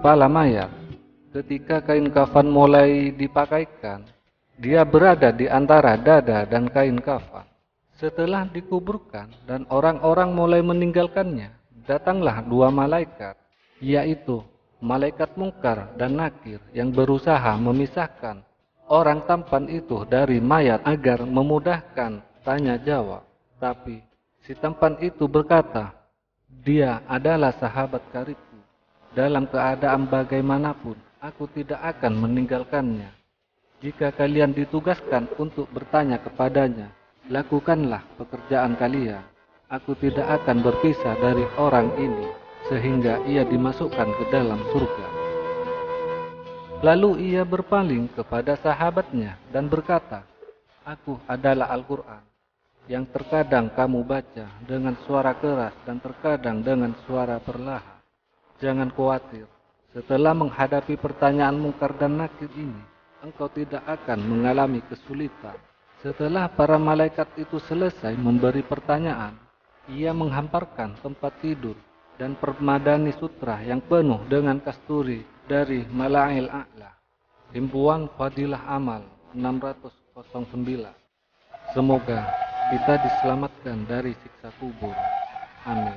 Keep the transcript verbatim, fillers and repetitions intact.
kepala mayat. Ketika kain kafan mulai dipakaikan, dia berada di antara dada dan kain kafan. Setelah dikuburkan dan orang-orang mulai meninggalkannya, datanglah dua malaikat, yaitu malaikat Mungkar dan Nakir yang berusaha memisahkan orang tampan itu dari mayat agar memudahkan tanya jawab. Tapi si tampan itu berkata, "Dia adalah sahabat karibku. Dalam keadaan bagaimanapun, aku tidak akan meninggalkannya. Jika kalian ditugaskan untuk bertanya kepadanya, lakukanlah pekerjaan kalian. Aku tidak akan berpisah dari orang ini sehingga ia dimasukkan ke dalam surga." Lalu ia berpaling kepada sahabatnya dan berkata, "Aku adalah Al-Quran yang terkadang kamu baca dengan suara keras dan terkadang dengan suara perlahan. Jangan khawatir, setelah menghadapi pertanyaan Mungkar dan Nakir ini, engkau tidak akan mengalami kesulitan." Setelah para malaikat itu selesai memberi pertanyaan, ia menghamparkan tempat tidur dan permadani sutra yang penuh dengan kasturi dari Mala'il A'la. Himpuan Fadilah Amal enam ratus sembilan. Semoga kita diselamatkan dari siksa kubur. Amin.